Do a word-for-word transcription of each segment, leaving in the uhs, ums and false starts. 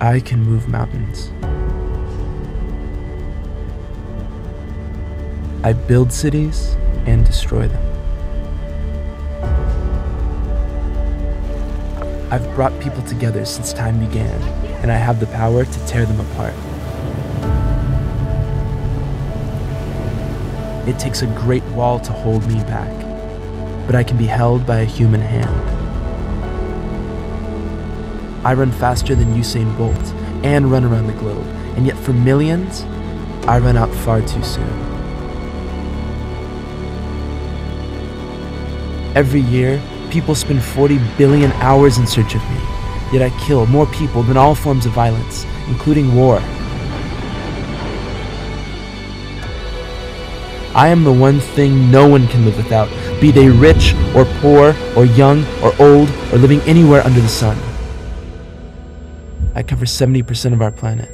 I can move mountains. I build cities and destroy them. I've brought people together since time began, and I have the power to tear them apart. It takes a great wall to hold me back, but I can be held by a human hand. I run faster than Usain Bolt and run around the globe, and yet for millions, I run out far too soon. Every year, people spend forty billion hours in search of me, yet I kill more people than all forms of violence, including war. I am the one thing no one can live without, be they rich or poor or young or old or living anywhere under the sun. I cover seventy percent of our planet.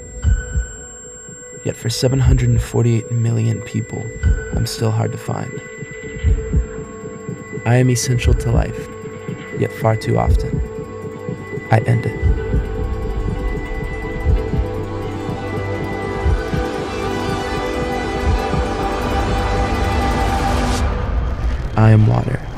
Yet for seven hundred forty-eight million people, I'm still hard to find. I am essential to life, yet far too often, I end it. I am water.